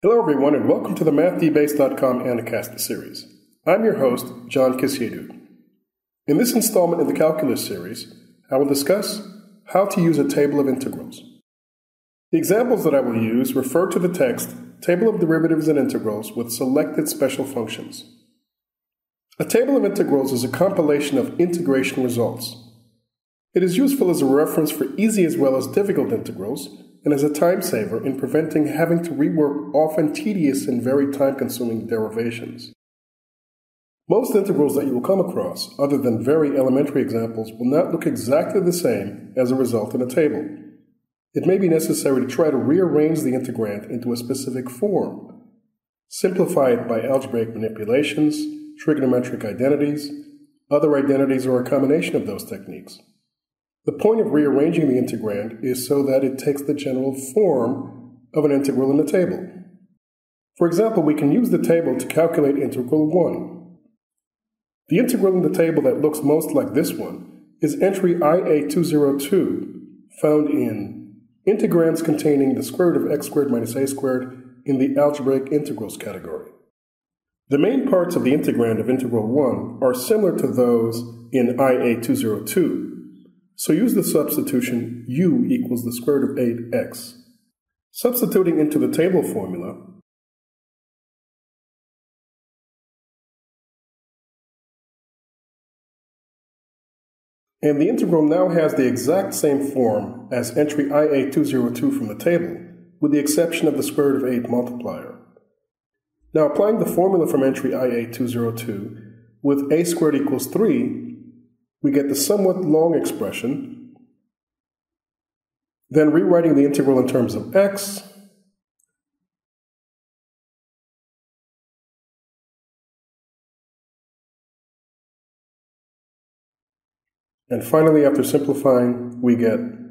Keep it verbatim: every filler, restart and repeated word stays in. Hello everyone and welcome to the math D base dot com Anacasta series. I'm your host, John Kishidu. In this installment of the calculus series, I will discuss how to use a table of integrals. The examples that I will use refer to the text, Table of Derivatives and Integrals with Selected Special Functions. A table of integrals is a compilation of integration results. It is useful as a reference for easy as well as difficult integrals, and as a time saver in preventing having to rework often tedious and very time-consuming derivations. Most integrals that you will come across, other than very elementary examples, will not look exactly the same as a result in a table. It may be necessary to try to rearrange the integrand into a specific form, simplify it by algebraic manipulations, trigonometric identities, other identities, or a combination of those techniques. The point of rearranging the integrand is so that it takes the general form of an integral in a table. For example, we can use the table to calculate integral one. The integral in the table that looks most like this one is entry I A two oh two, found in integrants containing the square root of x squared minus a squared in the algebraic integrals category. The main parts of the integrand of integral one are similar to those in I A two oh two. So use the substitution u equals the square root of eight x. Substituting into the table formula, and the integral now has the exact same form as entry I A two oh two from the table, with the exception of the square root of eight multiplier. Now applying the formula from entry I A two oh two, with a squared equals three, we get the somewhat long expression, then rewriting the integral in terms of x, and finally, after simplifying, we get